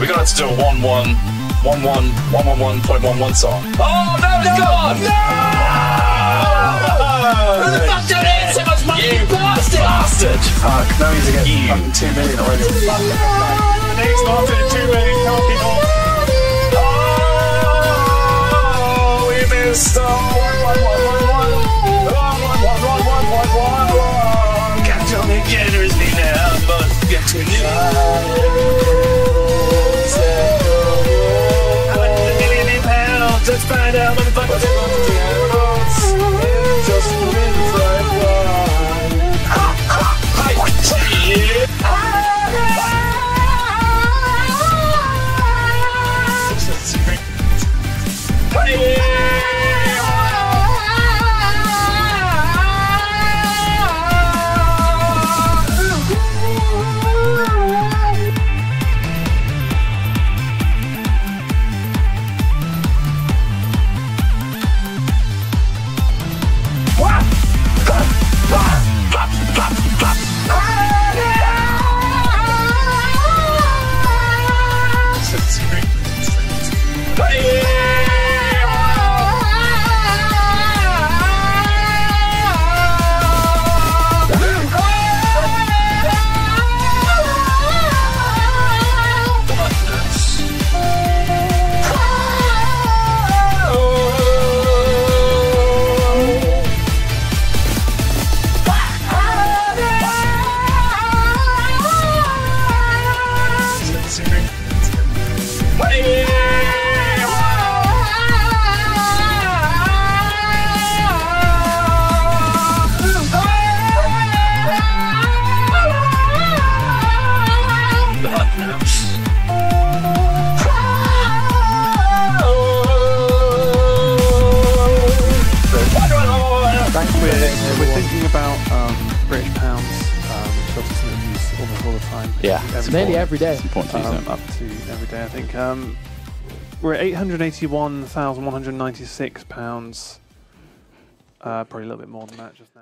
We're gonna have to do a 1-1-1-1-1-1-1.11 song. Oh no, it's gone! No! Who the fuck donated so much money? You bastard! Fuck, now he's again. You. Fucking 2 million already. Next Martin at 2 million, can't be more. Oh, we missed. Oh, 1-1-1-1-1. 1-1-1-1-1-1-1. Captain Generous me now, but get to you. Let's find out what the fuck was We're thinking about British pounds, which obviously something we use almost all the time. Yeah, nearly every day. It's important to use them up to every day, I think. We're at £881,196, probably a little bit more than that just now.